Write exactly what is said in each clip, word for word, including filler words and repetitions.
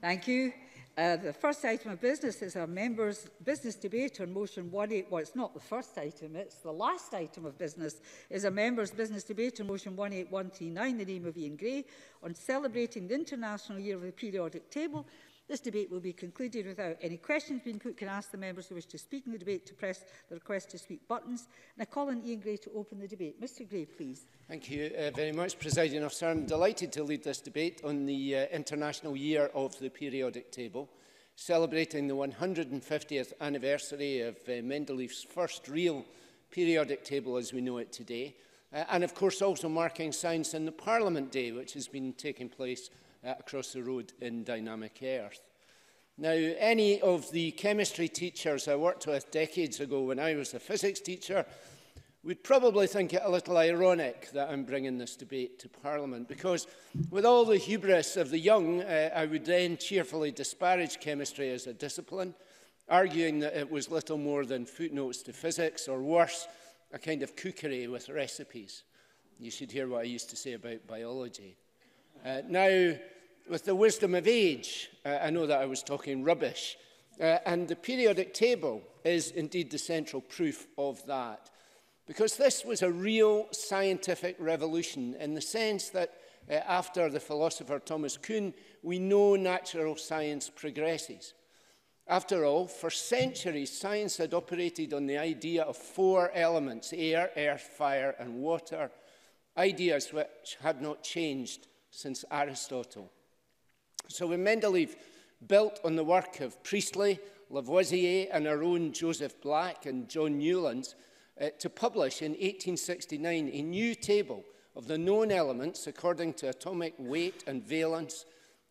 Thank you. Uh, the first item of business is our members' business debate on motion one eighty-one. Well, it's not the first item, it's the last item of business, is a members' business debate on motion one eight one three nine, the name of Ian Gray, on celebrating the International Year of the Periodic Table. This debate will be concluded without any questions being put. Can I ask the members who wish to speak in the debate to press the request to speak buttons? And I call on Ian Gray to open the debate. Mister Gray, please. Thank you uh, very much, Presiding Officer. I'm delighted to lead this debate on the uh, International Year of the Periodic Table, celebrating the one hundred fiftieth anniversary of uh, Mendeleev's first real periodic table as we know it today, uh, and of course also marking Science in the Parliament Day, which has been taking place uh, across the road in Dynamic Earth. Now, any of the chemistry teachers I worked with decades ago when I was a physics teacher would probably think it a little ironic that I'm bringing this debate to Parliament, because with all the hubris of the young, uh, I would then cheerfully disparage chemistry as a discipline, arguing that it was little more than footnotes to physics, or worse, a kind of cookery with recipes. You should hear what I used to say about biology. Uh, now, with the wisdom of age, uh, I know that I was talking rubbish, uh, and the periodic table is indeed the central proof of that. Because this was a real scientific revolution in the sense that uh, after the philosopher Thomas Kuhn, we know natural science progresses. After all, for centuries, science had operated on the idea of four elements: air, earth, fire, and water, ideas which had not changed since Aristotle. So when Mendeleev built on the work of Priestley, Lavoisier, and our own Joseph Black and John Newlands, Uh, to publish in eighteen sixty-nine a new table of the known elements according to atomic weight and valence,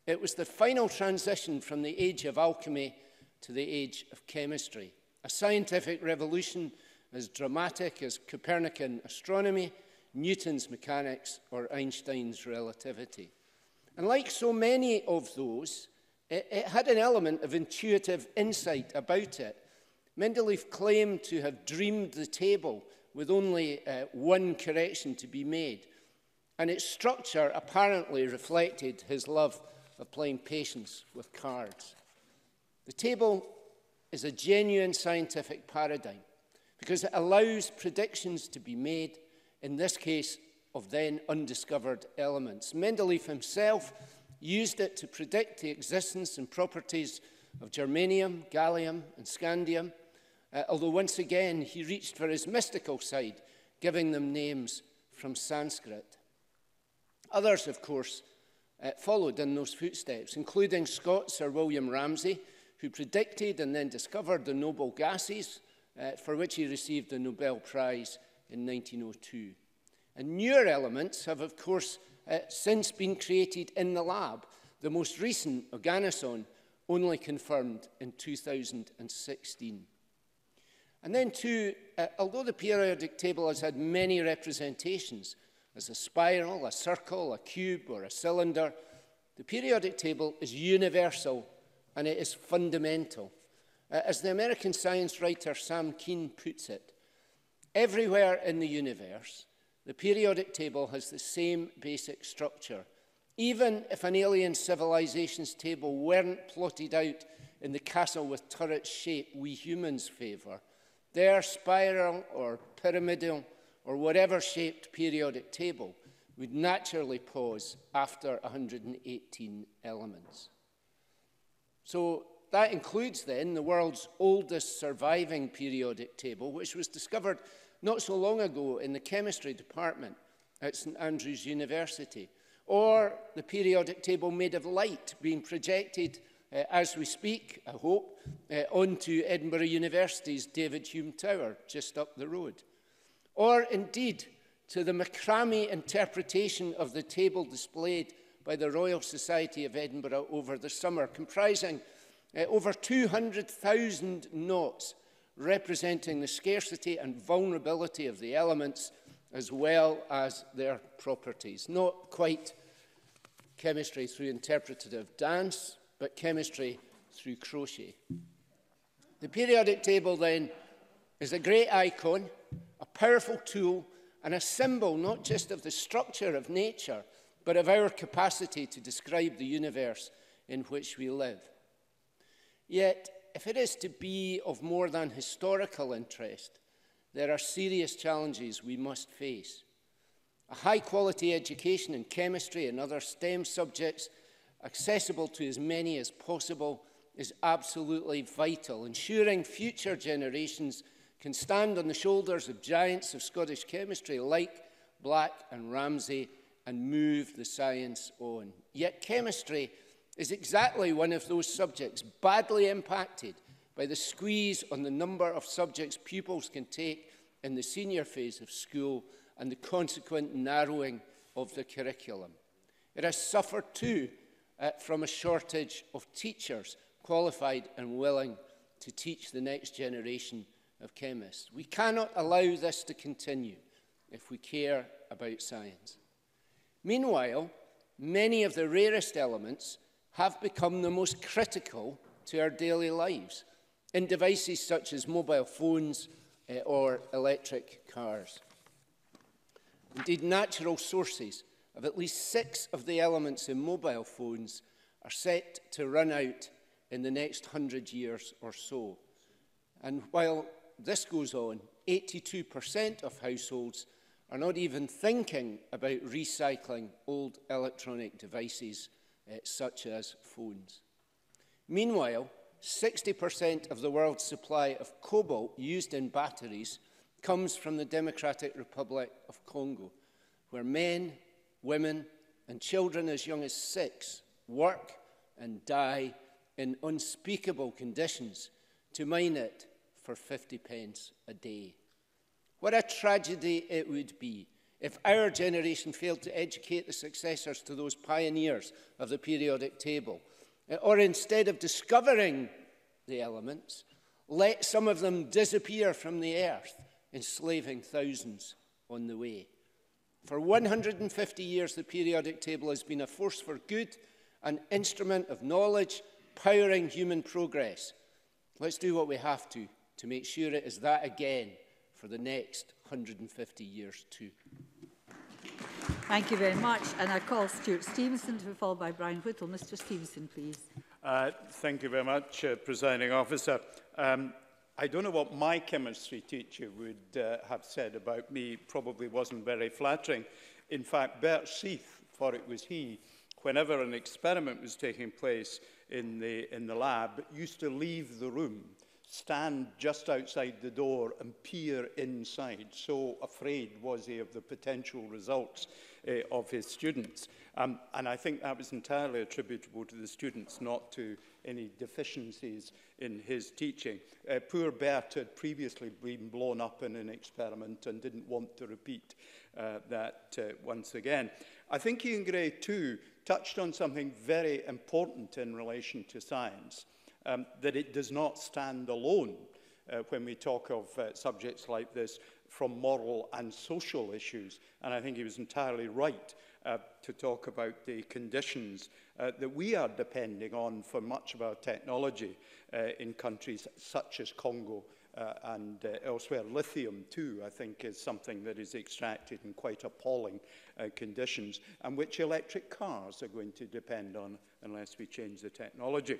it was the final transition from the age of alchemy to the age of chemistry, a scientific revolution as dramatic as Copernican astronomy, Newton's mechanics, or Einstein's relativity. And like so many of those, it, it had an element of intuitive insight about it. Mendeleev claimed to have dreamed the table with only uh, one correction to be made, and its structure apparently reflected his love of playing patience with cards. The table is a genuine scientific paradigm because it allows predictions to be made, in this case, of then undiscovered elements. Mendeleev himself used it to predict the existence and properties of germanium, gallium, and scandium, Uh, although once again he reached for his mystical side, giving them names from Sanskrit. Others, of course, uh, followed in those footsteps, including Scot Sir William Ramsay, who predicted and then discovered the noble gases, uh, for which he received the Nobel Prize in nineteen oh two. And newer elements have, of course, uh, since been created in the lab. The most recent, Oganesson, only confirmed in two thousand sixteen. And then too, uh, although the periodic table has had many representations, as a spiral, a circle, a cube, or a cylinder, the periodic table is universal and it is fundamental. Uh, as the American science writer Sam Kean puts it, everywhere in the universe, the periodic table has the same basic structure, even if an alien civilization's table weren't plotted out in the castle with turret shape we humans favor. Their spiral or pyramidal or whatever shaped periodic table would naturally pause after one hundred eighteen elements. So that includes then the world's oldest surviving periodic table, which was discovered not so long ago in the chemistry department at St Andrews University, or the periodic table made of light being projected Uh, as we speak, I hope, uh, onto Edinburgh University's David Hume Tower, just up the road. Or indeed, to the macrame interpretation of the table displayed by the Royal Society of Edinburgh over the summer, comprising uh, over two hundred thousand knots, representing the scarcity and vulnerability of the elements, as well as their properties. Not quite chemistry through interpretative dance, but chemistry through crochet. The periodic table, then, is a great icon, a powerful tool, and a symbol not just of the structure of nature, but of our capacity to describe the universe in which we live. Yet, if it is to be of more than historical interest, there are serious challenges we must face. A high-quality education in chemistry and other STEM subjects, accessible to as many as possible, is absolutely vital. Ensuring future generations can stand on the shoulders of giants of Scottish chemistry like Black and Ramsay and move the science on. Yet chemistry is exactly one of those subjects badly impacted by the squeeze on the number of subjects pupils can take in the senior phase of school and the consequent narrowing of the curriculum. It has suffered too uh, from a shortage of teachers qualified and willing to teach the next generation of chemists. We cannot allow this to continue if we care about science. Meanwhile, many of the rarest elements have become the most critical to our daily lives in devices such as mobile phones uh, or electric cars. Indeed, natural sources of at least six of the elements in mobile phones are set to run out in the next hundred years or so. And while this goes on, eighty-two percent of households are not even thinking about recycling old electronic devices uh, such as phones. Meanwhile, sixty percent of the world's supply of cobalt used in batteries comes from the Democratic Republic of Congo, where men, women, and children as young as six work and die in unspeakable conditions to mine it for fifty pence a day. What a tragedy it would be if our generation failed to educate the successors to those pioneers of the periodic table, or instead of discovering the elements, let some of them disappear from the earth, enslaving thousands on the way. For one hundred fifty years, the periodic table has been a force for good, an instrument of knowledge, powering human progress. Let's do what we have to to make sure it is that again for the next one hundred fifty years too. Thank you very much. And I call Stuart Stevenson to be followed by Brian Whittle. Mister Stevenson, please. Uh, thank you very much, uh, Presiding Officer. Um, I don't know what my chemistry teacher would uh, have said about me. Probably wasn't very flattering. In fact, Bert Seath, for it was he, whenever an experiment was taking place in the, in the lab, used to leave the room, stand just outside the door and peer inside. So afraid was he of the potential results uh, of his students. Um, and I think that was entirely attributable to the students, not to any deficiencies in his teaching. Uh, poor Bert had previously been blown up in an experiment and didn't want to repeat uh, that uh, once again. I think Ian Gray, too, touched on something very important in relation to science, um, that it does not stand alone uh, when we talk of uh, subjects like this from moral and social issues. And I think he was entirely right uh, to talk about the conditions uh, that we are depending on for much of our technology uh, in countries such as Congo uh, and uh, elsewhere. Lithium, too, I think, is something that is extracted in quite appalling uh, conditions, and which electric cars are going to depend on unless we change the technology.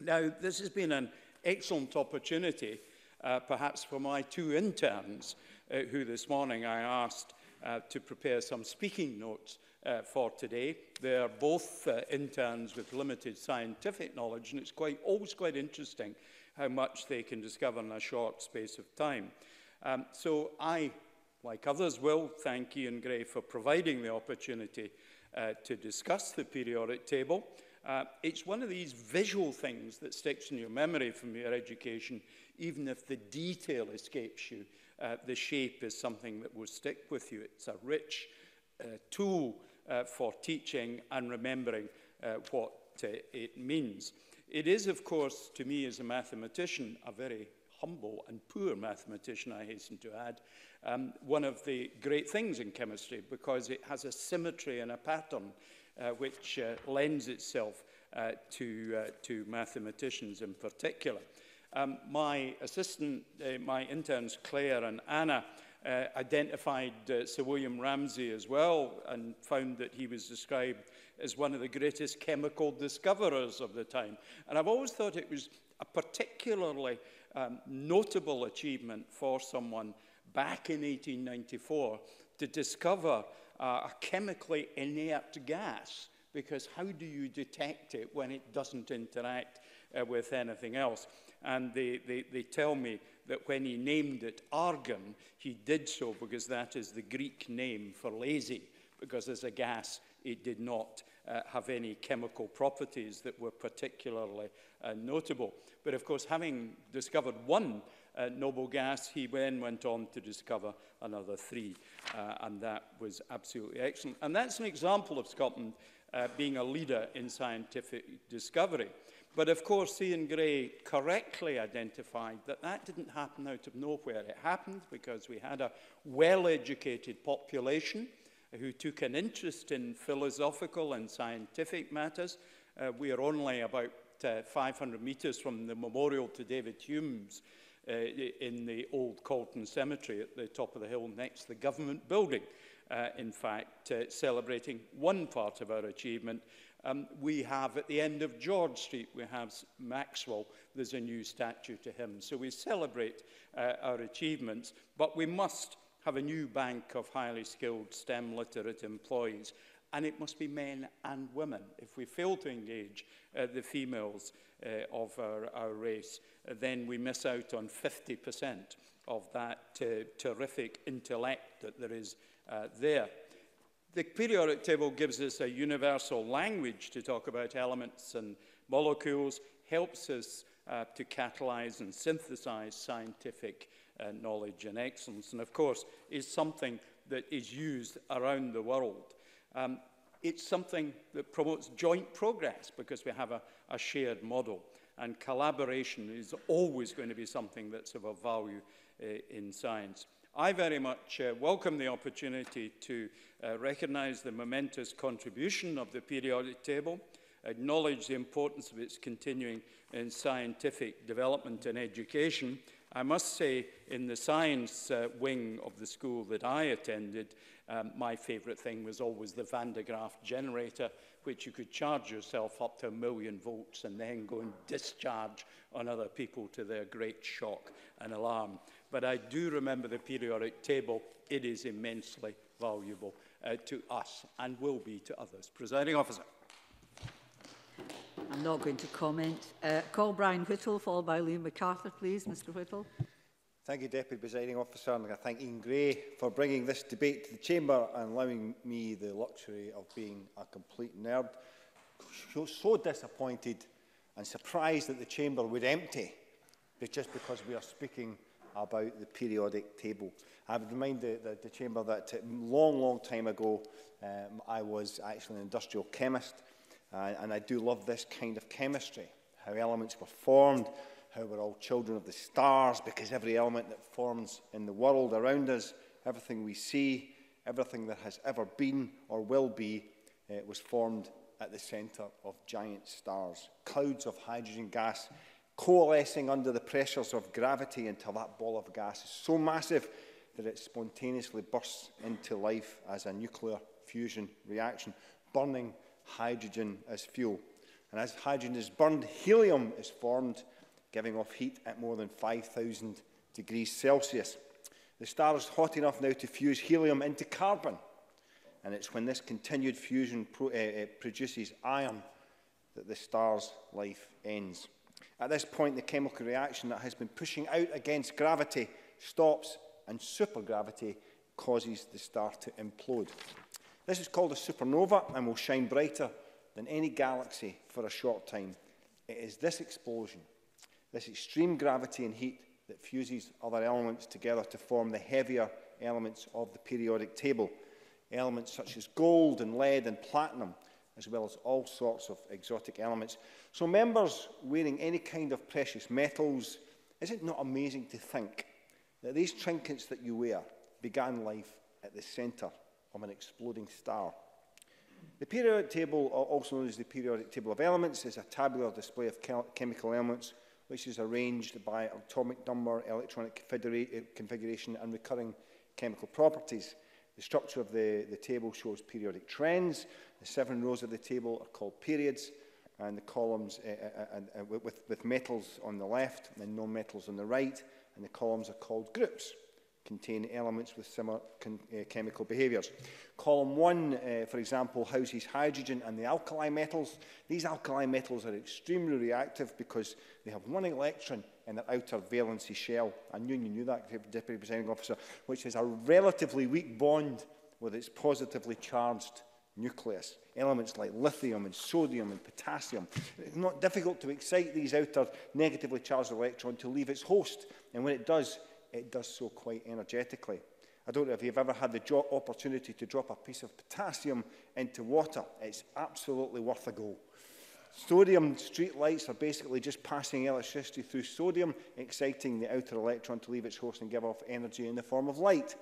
Now, this has been an excellent opportunity, uh, perhaps for my two interns, uh, who this morning I asked uh, to prepare some speaking notes uh, for today. They are both uh, interns with limited scientific knowledge, and it's quite, always quite interesting how much they can discover in a short space of time. Um, so I, like others, will thank Ian Gray for providing the opportunity uh, to discuss the periodic table. Uh, it's one of these visual things that sticks in your memory from your education, even if the detail escapes you. Uh, the shape is something that will stick with you. It's a rich uh, tool uh, for teaching and remembering uh, what uh, it means. It is, of course, to me as a mathematician, a very humble and poor mathematician, I hasten to add, um, one of the great things in chemistry, because it has a symmetry and a pattern uh, which uh, lends itself uh, to, uh, to mathematicians in particular. Um, my assistant, uh, my interns, Claire and Anna, uh, identified uh, Sir William Ramsay as well, and found that he was described as one of the greatest chemical discoverers of the time. And I've always thought it was a particularly um, notable achievement for someone back in eighteen ninety-four to discover uh, a chemically inert gas, because how do you detect it when it doesn't interact uh, with anything else? And they, they, they tell me that when he named it argon, he did so because that is the Greek name for lazy, because as a gas, it did not uh, have any chemical properties that were particularly uh, notable. But of course, having discovered one uh, noble gas, he then went on to discover another three, uh, and that was absolutely excellent. And that's an example of Scotland uh, being a leader in scientific discovery. But of course, Ian Gray correctly identified that that didn't happen out of nowhere. It happened because we had a well-educated population who took an interest in philosophical and scientific matters. Uh, we are only about uh, five hundred meters from the memorial to David Hume's uh, in the old Calton Cemetery at the top of the hill next to the government building. Uh, in fact, uh, celebrating one part of our achievement. Um, we have, at the end of George Street, we have Maxwell. There's a new statue to him. So we celebrate uh, our achievements, but we must have a new bank of highly skilled STEM literate employees, and it must be men and women. If we fail to engage uh, the females uh, of our, our race, uh, then we miss out on fifty percent of that uh, terrific intellect that there is uh, there. The periodic table gives us a universal language to talk about elements and molecules, helps us uh, to catalyze and synthesize scientific Uh, knowledge and excellence, and of course is something that is used around the world. Um, it's something that promotes joint progress because we have a, a shared model, and collaboration is always going to be something that's of a value uh, in science. I very much uh, welcome the opportunity to uh, recognize the momentous contribution of the periodic table, acknowledge the importance of its continuing in scientific development and education. I must say, in the science uh, wing of the school that I attended, um, my favourite thing was always the Van de Graaff generator, which you could charge yourself up to a million volts and then go and discharge on other people to their great shock and alarm. But I do remember the periodic table. It is immensely valuable uh, to us and will be to others. Presiding Officer. I'm not going to comment. Uh, call Brian Whittle, followed by Liam MacArthur, please. Mister Whittle. Thank you, Deputy Presiding Officer, and I thank Ian Gray for bringing this debate to the Chamber and allowing me the luxury of being a complete nerd. So, so disappointed and surprised that the Chamber would empty, but just because we are speaking about the periodic table. I would remind the, the, the Chamber that a long, long time ago, um, I was actually an industrial chemist. Uh, and I do love this kind of chemistry, how elements were formed, how we're all children of the stars, because every element that forms in the world around us, everything we see, everything that has ever been or will be, uh, was formed at the centre of giant stars. Clouds of hydrogen gas coalescing under the pressures of gravity until that ball of gas is so massive that it spontaneously bursts into life as a nuclear fusion reaction, burning hydrogen as fuel. And as hydrogen is burned, helium is formed, giving off heat at more than five thousand degrees Celsius. The star is hot enough now to fuse helium into carbon, and it's when this continued fusion pro uh, produces iron that the star's life ends. At this point, the chemical reaction that has been pushing out against gravity stops, and supergravity causes the star to implode. This is called a supernova and will shine brighter than any galaxy for a short time. It is this explosion, this extreme gravity and heat, that fuses other elements together to form the heavier elements of the periodic table. Elements such as gold and lead and platinum, as well as all sorts of exotic elements. So members wearing any kind of precious metals, is it not amazing to think that these trinkets that you wear began life at the centre of an exploding star? The periodic table, also known as the periodic table of elements, is a tabular display of chem chemical elements which is arranged by atomic number, electronic configuration and recurring chemical properties. The structure of the, the table shows periodic trends. The seven rows of the table are called periods, and the columns uh, uh, uh, with, with metals on the left and no metals on the right, and the columns are called groups, contain elements with similar uh, chemical behaviours. Column one, uh, for example, houses hydrogen and the alkali metals. These alkali metals are extremely reactive because they have one electron in their outer valency shell. I knew you knew that, Deputy Presiding Officer, which is a relatively weak bond with its positively charged nucleus. Elements like lithium and sodium and potassium. It's not difficult to excite these outer negatively charged electron to leave its host, and when it does, it does so quite energetically. I don't know if you've ever had the opportunity to drop a piece of potassium into water. It's absolutely worth a go. Sodium streetlights are basically just passing electricity through sodium, exciting the outer electron to leave its host and give off energy in the form of light.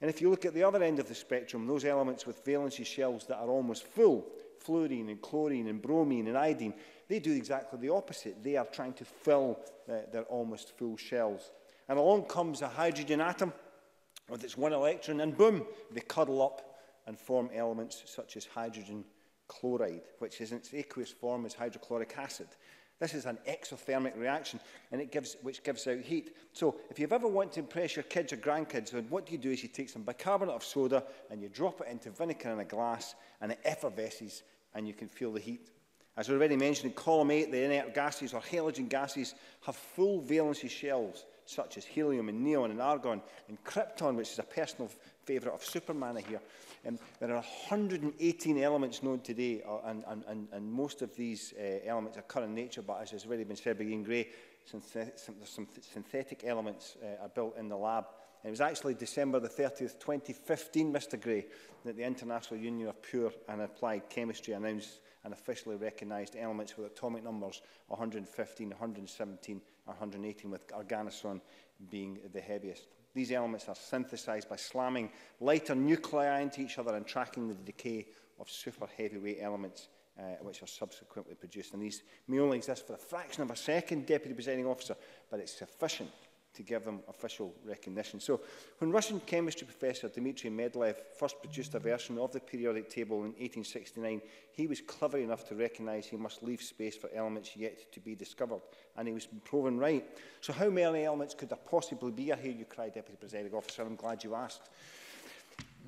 And if you look at the other end of the spectrum, those elements with valency shells that are almost full, fluorine and chlorine and bromine and iodine, they do exactly the opposite. They are trying to fill uh, their almost full shells. And along comes a hydrogen atom with its one electron, and boom, they cuddle up and form elements such as hydrogen chloride, which in its aqueous form is hydrochloric acid. This is an exothermic reaction, and it gives, which gives out heat. So if you've ever wanted to impress your kids or grandkids, then what you do is you take some bicarbonate of soda and you drop it into vinegar in a glass, and it effervesces, and you can feel the heat. As already mentioned in column eight, the inert gases or halogen gases have full valency shells, such as helium and neon and argon and krypton, which is a personal favourite of Superman here. Um, there are one hundred eighteen elements known today, uh, and, and, and most of these uh, elements are current nature, but as has already been said by Ian Gray, synthet some, some synthetic elements uh, are built in the lab. And it was actually December the thirtieth, twenty fifteen, Mister Gray, that the International Union of Pure and Applied Chemistry announced and officially recognised elements with atomic numbers one hundred fifteen, one hundred seventeen, one hundred eighteen, with Oganesson being the heaviest. These elements are synthesised by slamming lighter nuclei into each other and tracking the decay of super heavyweight elements, uh, which are subsequently produced. And these may only exist for a fraction of a second, Deputy Presiding Officer, but it's sufficient to give them official recognition. So, when Russian chemistry professor Dmitri Mendeleev first produced a version of the periodic table in eighteen sixty-nine, he was clever enough to recognise he must leave space for elements yet to be discovered, and he was proven right. So how many elements could there possibly be? I hear you cry, Deputy Presiding Officer, I'm glad you asked.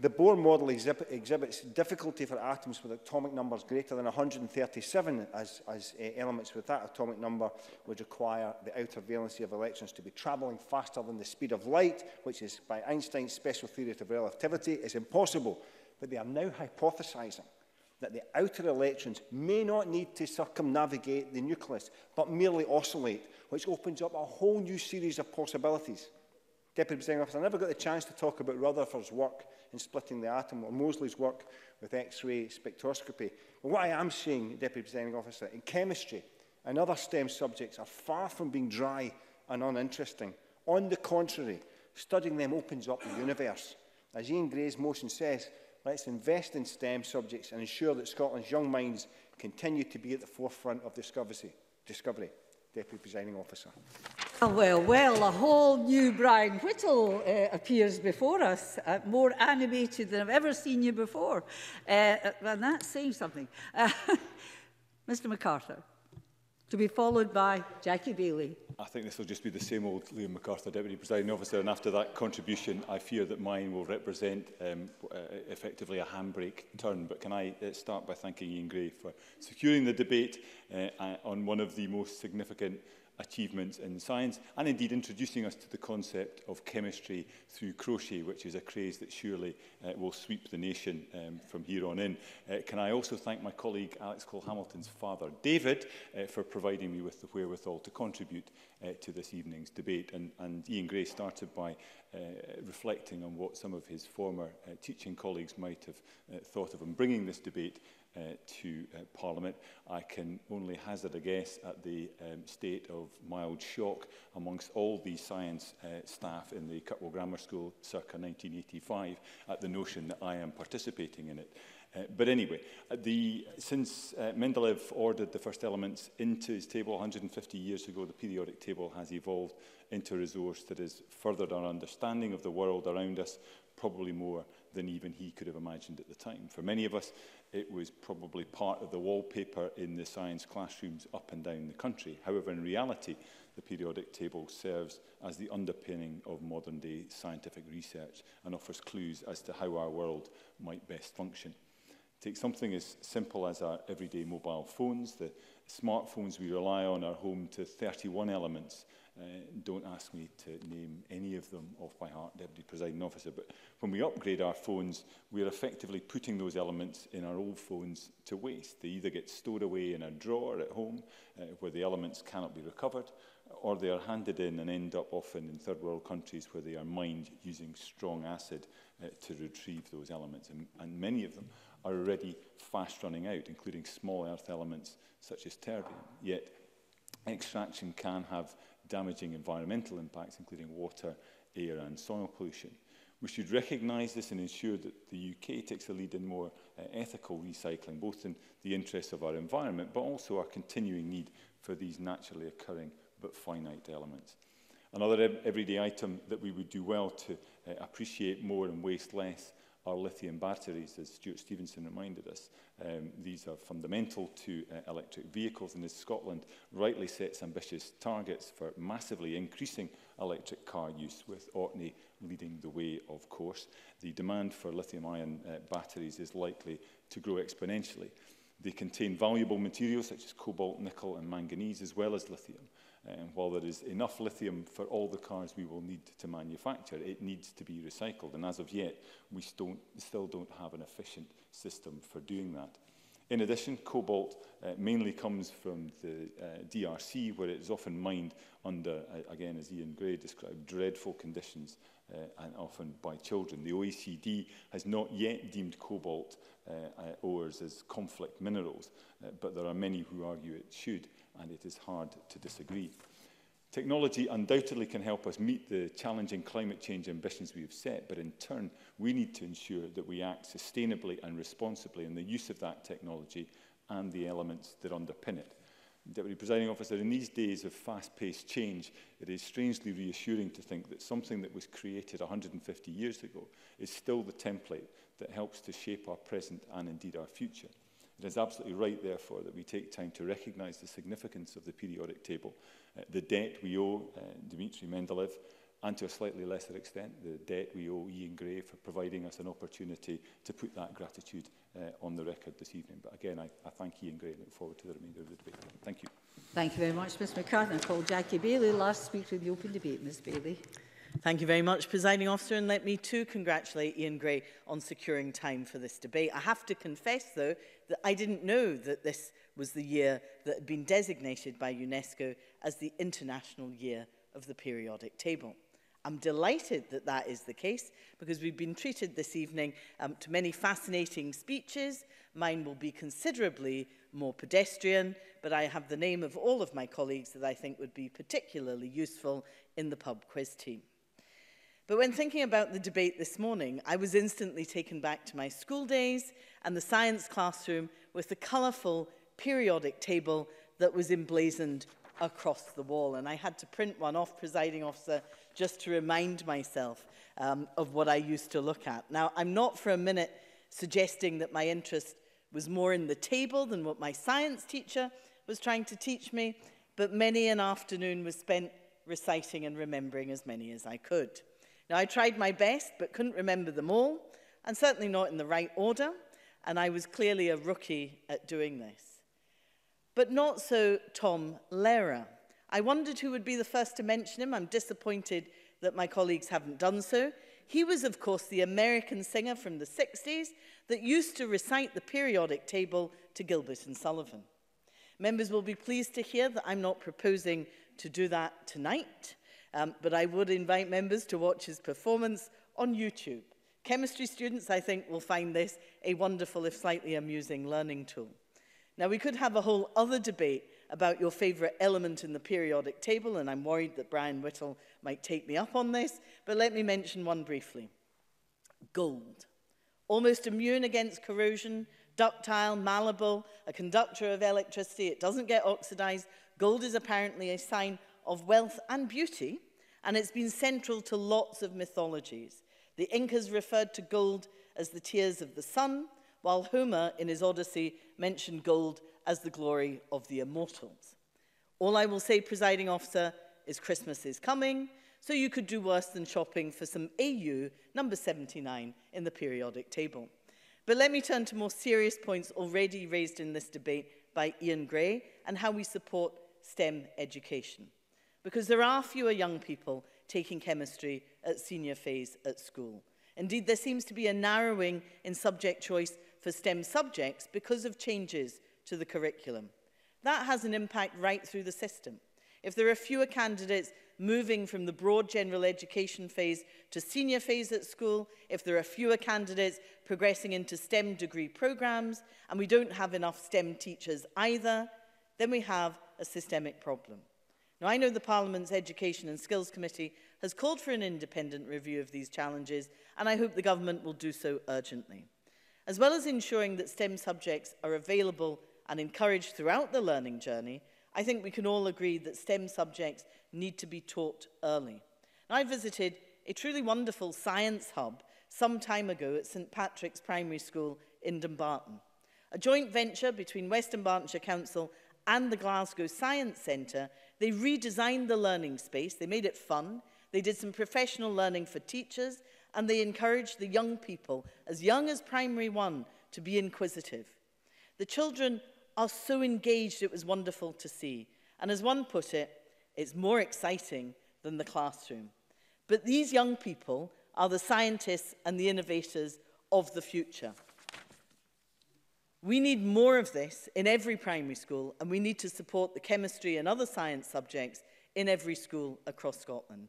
The Bohr model exhibit, exhibits difficulty for atoms with atomic numbers greater than one hundred thirty-seven, as, as uh, elements with that atomic number would require the outer valency of electrons to be travelling faster than the speed of light, which is, by Einstein's special theory of relativity, is impossible. But they are now hypothesising that the outer electrons may not need to circumnavigate the nucleus, but merely oscillate, which opens up a whole new series of possibilities. Deputy Presiding Officer, I never got the chance to talk about Rutherford's work in splitting the atom, or Moseley's work with X-ray spectroscopy. But what I am saying, Deputy Presiding Officer, in chemistry and other STEM subjects are far from being dry and uninteresting. On the contrary, studying them opens up the universe. As Ian Gray's motion says, let's invest in STEM subjects and ensure that Scotland's young minds continue to be at the forefront of discovery. discovery. Deputy Presiding Officer. Well, well, a whole new Brian Whittle uh, appears before us, uh, more animated than I've ever seen you before. Uh, and that's saying something. Uh, Mister MacArthur, to be followed by Jackie Bailey. I think this will just be the same old Liam MacArthur, Deputy Presiding Officer, and after that contribution, I fear that mine will represent um, uh, effectively a handbrake turn. But can I uh, start by thanking Ian Gray for securing the debate uh, uh, on one of the most significant achievements in science, and indeed introducing us to the concept of chemistry through crochet, which is a craze that surely uh, will sweep the nation um, from here on in. Uh, can I also thank my colleague Alex Cole-Hamilton's father, David, uh, for providing me with the wherewithal to contribute uh, to this evening's debate. And, and Ian Gray started by uh, reflecting on what some of his former uh, teaching colleagues might have uh, thought of him bringing this debate Uh, to uh, Parliament. I can only hazard a guess at the um, state of mild shock amongst all the science uh, staff in the Cutwell Grammar School circa nineteen eighty-five at the notion that I am participating in it. Uh, but anyway, the, since uh, Mendeleev ordered the first elements into his table one hundred fifty years ago, the periodic table has evolved into a resource that has furthered our understanding of the world around us, probably more than even he could have imagined at the time. For many of us, it was probably part of the wallpaper in the science classrooms up and down the country. However, in reality, the periodic table serves as the underpinning of modern-day scientific research and offers clues as to how our world might best function. Take something as simple as our everyday mobile phones. The smartphones we rely on are home to thirty-one elements. Uh, don't ask me to name any of them off by heart, Deputy Presiding Officer, but when we upgrade our phones, we're effectively putting those elements in our old phones to waste. They either get stored away in a drawer at home, uh, where the elements cannot be recovered, or they are handed in and end up often in third world countries where they are mined using strong acid uh, to retrieve those elements, and, and many of them are already fast running out, including small earth elements such as terbium. Yet, extraction can have damaging environmental impacts, including water, air, and soil pollution. We should recognise this and ensure that the U K takes the lead in more uh, ethical recycling, both in the interests of our environment, but also our continuing need for these naturally occurring but finite elements. Another ev everyday item that we would do well to uh, appreciate more and waste less are lithium batteries, as Stuart Stevenson reminded us. Um, these are fundamental to uh, electric vehicles, and as Scotland rightly sets ambitious targets for massively increasing electric car use, with Orkney leading the way, of course, the demand for lithium-ion uh, batteries is likely to grow exponentially. They contain valuable materials such as cobalt, nickel, and manganese, as well as lithium. And while there is enough lithium for all the cars we will need to manufacture, it needs to be recycled. And as of yet, we still, still don't have an efficient system for doing that. In addition, cobalt uh, mainly comes from the uh, D R C, where it is often mined under, uh, again, as Ian Gray described, dreadful conditions, uh, and often by children. The O E C D has not yet deemed cobalt uh, uh, ores as conflict minerals, uh, but there are many who argue it should, and it is hard to disagree. Technology undoubtedly can help us meet the challenging climate change ambitions we have set, but in turn, we need to ensure that we act sustainably and responsibly in the use of that technology and the elements that underpin it. Deputy Presiding Officer, in these days of fast-paced change, it is strangely reassuring to think that something that was created one hundred fifty years ago is still the template that helps to shape our present and indeed our future. It is absolutely right, therefore, that we take time to recognise the significance of the periodic table, uh, the debt we owe uh, Dmitri Mendeleev, and to a slightly lesser extent, the debt we owe Ian Gray for providing us an opportunity to put that gratitude uh, on the record this evening. But again, I, I thank Ian Gray and look forward to the remainder of the debate. Thank you. Thank you very much, Miz MacArthur. I call Jackie Bailey last speaker in the open debate. Miz Bailey. Thank you very much, Presiding Officer, and let me too congratulate Ian Gray on securing time for this debate. I have to confess, though, that I didn't know that this was the year that had been designated by UNESCO as the International Year of the Periodic Table. I'm delighted that that is the case, because we've been treated this evening um, to many fascinating speeches. Mine will be considerably more pedestrian, but I have the name of all of my colleagues that I think would be particularly useful in the pub quiz team. But when thinking about the debate this morning, I was instantly taken back to my school days and the science classroom with the colourful periodic table that was emblazoned across the wall. And I had to print one off, Presiding Officer, just to remind myself um, of what I used to look at. Now, I'm not for a minute suggesting that my interest was more in the table than what my science teacher was trying to teach me, but many an afternoon was spent reciting and remembering as many as I could. Now, I tried my best, but couldn't remember them all, and certainly not in the right order, and I was clearly a rookie at doing this. But not so Tom Lehrer. I wondered who would be the first to mention him. I'm disappointed that my colleagues haven't done so. He was, of course, the American singer from the sixties that used to recite the periodic table to Gilbert and Sullivan. Members will be pleased to hear that I'm not proposing to do that tonight. Um, but I would invite members to watch his performance on YouTube. Chemistry students, I think, will find this a wonderful, if slightly amusing, learning tool. Now, we could have a whole other debate about your favourite element in the periodic table, and I'm worried that Brian Whittle might take me up on this, but let me mention one briefly. Gold, almost immune against corrosion, ductile, malleable, a conductor of electricity. It doesn't get oxidized. Gold is apparently a sign of wealth and beauty, and it's been central to lots of mythologies. The Incas referred to gold as the tears of the sun, while Homer, in his Odyssey, mentioned gold as the glory of the immortals. All I will say, presiding officer, is Christmas is coming, so you could do worse than shopping for some A U, number seventy-nine, in the periodic table. But let me turn to more serious points already raised in this debate by Ian Gray and how we support STEM education. Because there are fewer young people taking chemistry at senior phase at school. Indeed, there seems to be a narrowing in subject choice for STEM subjects because of changes to the curriculum. That has an impact right through the system. If there are fewer candidates moving from the broad general education phase to senior phase at school, if there are fewer candidates progressing into STEM degree programs, and we don't have enough STEM teachers either, then we have a systemic problem. Now, I know the Parliament's Education and Skills Committee has called for an independent review of these challenges, and I hope the government will do so urgently. As well as ensuring that STEM subjects are available and encouraged throughout the learning journey, I think we can all agree that STEM subjects need to be taught early. Now, I visited a truly wonderful science hub some time ago at St Patrick's Primary School in Dumbarton, a joint venture between Western Bartonshire Council and the Glasgow Science Centre. They redesigned the learning space, they made it fun, they did some professional learning for teachers, and they encouraged the young people, as young as primary one, to be inquisitive. The children are so engaged, it was wonderful to see. And as one put it, it's more exciting than the classroom. But these young people are the scientists and the innovators of the future. We need more of this in every primary school, and we need to support the chemistry and other science subjects in every school across Scotland.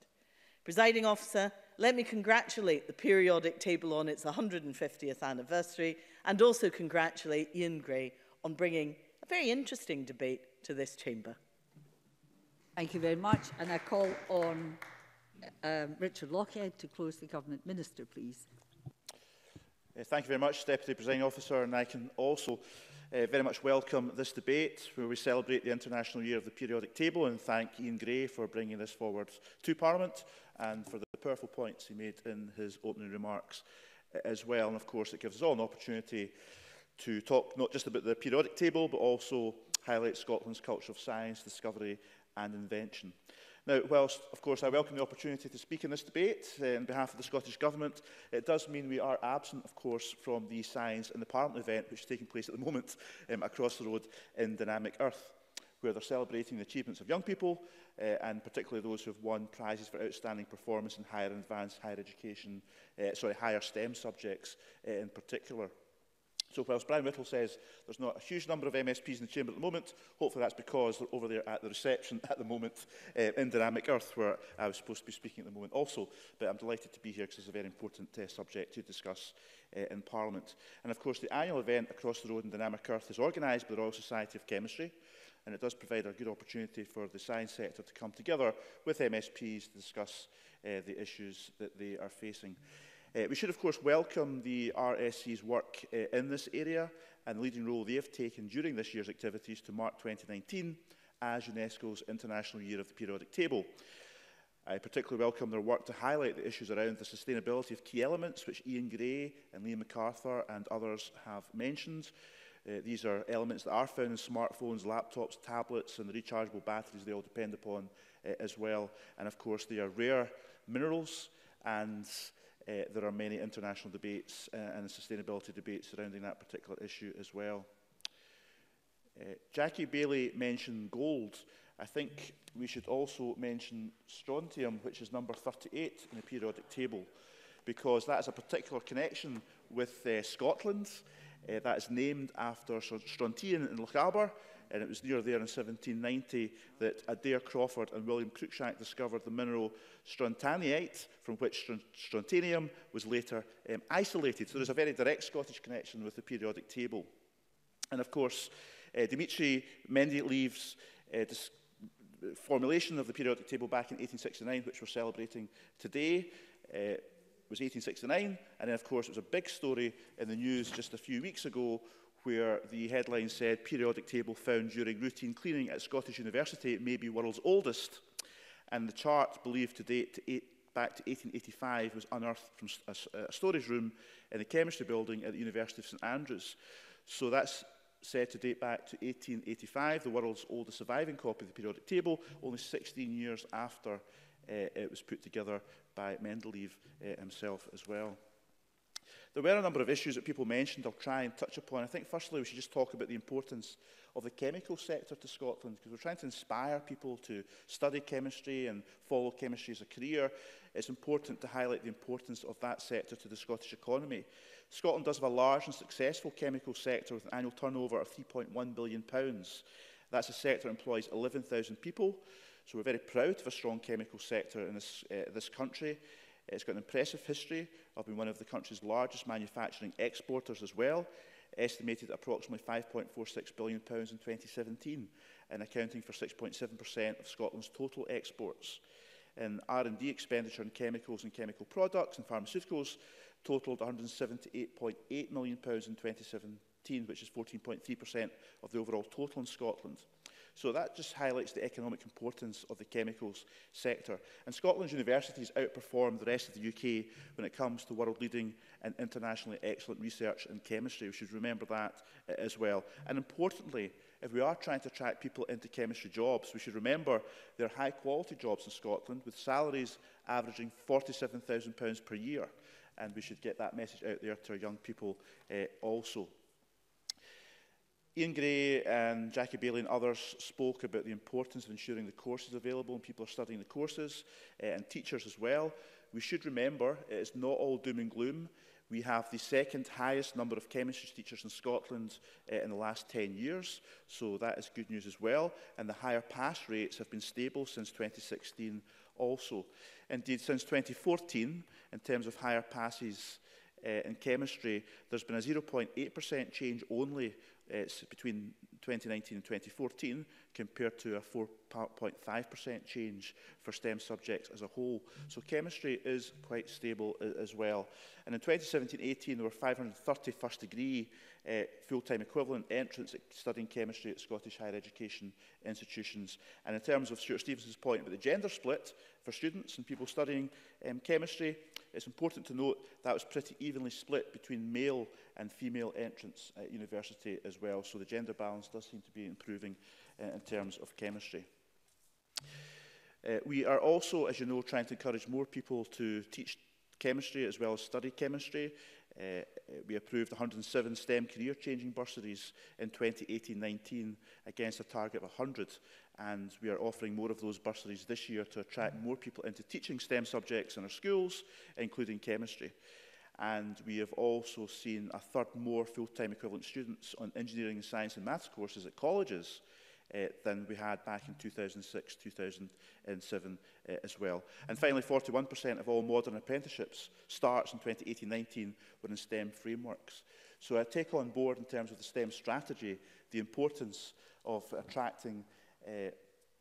Presiding officer, let me congratulate the periodic table on its one hundred fiftieth anniversary, and also congratulate Ian Gray on bringing a very interesting debate to this chamber. Thank you very much, and I call on um, Richard Lockhead to close the government minister, please. Uh, thank you very much, Deputy Presiding Officer, and I can also uh, very much welcome this debate where we celebrate the International Year of the Periodic Table and thank Ian Gray for bringing this forward to Parliament and for the powerful points he made in his opening remarks uh, as well. And of course, it gives us all an opportunity to talk not just about the periodic table, but also highlight Scotland's culture of science, discovery and invention. Now, whilst, of course, I welcome the opportunity to speak in this debate uh, on behalf of the Scottish Government, it does mean we are absent, of course, from the Science in the Parliament event, which is taking place at the moment um, across the road in Dynamic Earth, where they're celebrating the achievements of young people, uh, and particularly those who have won prizes for outstanding performance in higher and advanced higher education, uh, sorry, higher STEM subjects uh, in particular. So whilst Brian Whittle says there's not a huge number of M S Ps in the chamber at the moment, hopefully that's because they're over there at the reception at the moment uh, in Dynamic Earth, where I was supposed to be speaking at the moment also. But I'm delighted to be here because it's a very important uh, subject to discuss uh, in Parliament. And of course, the annual event across the road in Dynamic Earth is organised by the Royal Society of Chemistry, and it does provide a good opportunity for the science sector to come together with M S Ps to discuss uh, the issues that they are facing. Uh, we should, of course, welcome the R S C's work uh, in this area and the leading role they have taken during this year's activities to mark twenty nineteen as UNESCO's International Year of the Periodic Table. I particularly welcome their work to highlight the issues around the sustainability of key elements, which Ian Gray and Liam MacArthur and others have mentioned. Uh, these are elements that are found in smartphones, laptops, tablets, and the rechargeable batteries they all depend upon uh, as well. And, of course, they are rare minerals, and Uh, there are many international debates uh, and sustainability debates surrounding that particular issue as well. Uh, Jackie Bailey mentioned gold. I think we should also mention strontium, which is number thirty-eight in the periodic table, because that is a particular connection with uh, Scotland. Uh, that is named after Strontian in Lochaber, and it was near there in seventeen ninety that Adair Crawford and William Cruikshank discovered the mineral strontianite, from which strontium was later um, isolated. So there's a very direct Scottish connection with the periodic table. And of course, uh, Dmitri Mendeleev's uh, formulation of the periodic table back in eighteen sixty-nine, which we're celebrating today, uh, was eighteen sixty-nine, and then, of course, it was a big story in the news just a few weeks ago where the headline said, periodic table found during routine cleaning at Scottish University may be world's oldest, and the chart believed to date to eight, back to eighteen eighty-five was unearthed from a, a storage room in the chemistry building at the University of St Andrews. So that's said to date back to eighteen eighty-five, the world's oldest surviving copy of the periodic table, only sixteen years after uh, it was put together by Mendeleev uh, himself as well. There were a number of issues that people mentioned I'll try and touch upon. I think firstly we should just talk about the importance of the chemical sector to Scotland, because we're trying to inspire people to study chemistry and follow chemistry as a career. It's important to highlight the importance of that sector to the Scottish economy. Scotland does have a large and successful chemical sector with an annual turnover of three point one billion pounds. That's a sector that employs eleven thousand people, so we're very proud of a strong chemical sector in this, uh, this country. It's got an impressive history of being one of the country's largest manufacturing exporters as well, estimated at approximately five point four six billion pounds in twenty seventeen, and accounting for six point seven percent of Scotland's total exports. And R and D expenditure in chemicals and chemical products and pharmaceuticals totaled one hundred seventy-eight point eight million pounds in twenty seventeen, which is fourteen point three percent of the overall total in Scotland. So that just highlights the economic importance of the chemicals sector. And Scotland's universities outperform the rest of the U K when it comes to world-leading and internationally excellent research in chemistry. We should remember that uh, as well. And importantly, if we are trying to attract people into chemistry jobs, we should remember they're high-quality jobs in Scotland, with salaries averaging forty-seven thousand pounds per year. And we should get that message out there to our young people uh, also. Ian Gray and Jackie Bailey and others spoke about the importance of ensuring the courses available and people are studying the courses, uh, and teachers as well. We should remember it is not all doom and gloom. We have the second highest number of chemistry teachers in Scotland uh, in the last ten years, so that is good news as well. And the higher pass rates have been stable since twenty sixteen also. Indeed, since twenty fourteen, in terms of higher passes uh, in chemistry, there's been a zero point eight percent change only It's between twenty nineteen and twenty fourteen, compared to a four point five percent change for STEM subjects as a whole. So chemistry is quite stable as well. And in twenty seventeen eighteen, there were five hundred thirty first degree uh, full-time equivalent entrants at studying chemistry at Scottish higher education institutions. And in terms of Stuart Stevenson's point about the gender split for students and people studying um, chemistry, it's important to note that was pretty evenly split between male and female entrants at university as well. So the gender balance does seem to be improving uh, in terms of chemistry. Uh, we are also, as you know, trying to encourage more people to teach chemistry as well as study chemistry. Uh, we approved one hundred and seven STEM career-changing bursaries in twenty eighteen nineteen against a target of one hundred, and we are offering more of those bursaries this year to attract more people into teaching STEM subjects in our schools, including chemistry. And we have also seen a third more full-time equivalent students on engineering and science and maths courses at colleges Uh, than we had back in two thousand six two thousand seven uh, as well. And finally, forty-one percent of all modern apprenticeships starts in twenty eighteen nineteen were in STEM frameworks. So I take on board, in terms of the STEM strategy, the importance of attracting uh,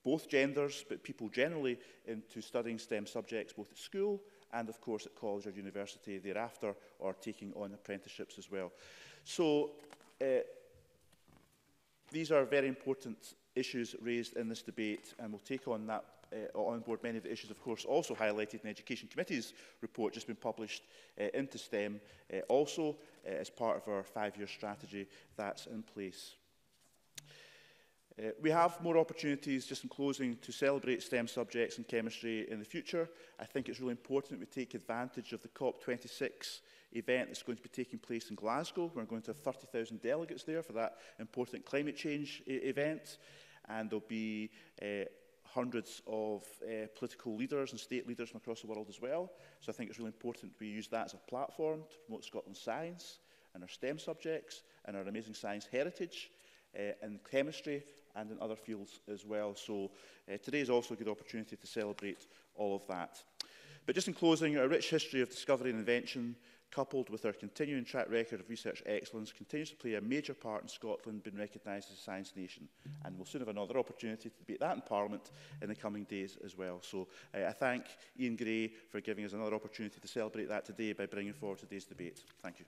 both genders, but people generally, into studying STEM subjects both at school and, of course, at college or university thereafter, or taking on apprenticeships as well. So uh, these are very important issues raised in this debate, and we'll take on that uh, on board many of the issues, of course, also highlighted in the Education Committee's report just been published uh, into STEM, uh, also uh, as part of our five-year strategy that's in place. Uh, we have more opportunities, just in closing, to celebrate STEM subjects and chemistry in the future. I think it's really important that we take advantage of the COP twenty-six event that's going to be taking place in Glasgow. We're going to have thirty thousand delegates there for that important climate change event, and there'll be uh, hundreds of uh, political leaders and state leaders from across the world as well. So I think it's really important we use that as a platform to promote Scotland's science and our STEM subjects and our amazing science heritage uh, in chemistry and in other fields as well. So uh, today is also a good opportunity to celebrate all of that. But just in closing, a rich history of discovery and invention coupled with our continuing track record of research excellence, continues to play a major part in Scotland being recognised as a science nation. And we'll soon have another opportunity to debate that in Parliament in the coming days as well. So uh, I thank Ian Gray for giving us another opportunity to celebrate that today by bringing forward today's debate. Thank you.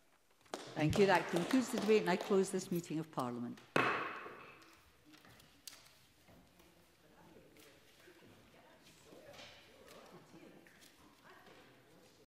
Thank you. That concludes the debate and I close this meeting of Parliament.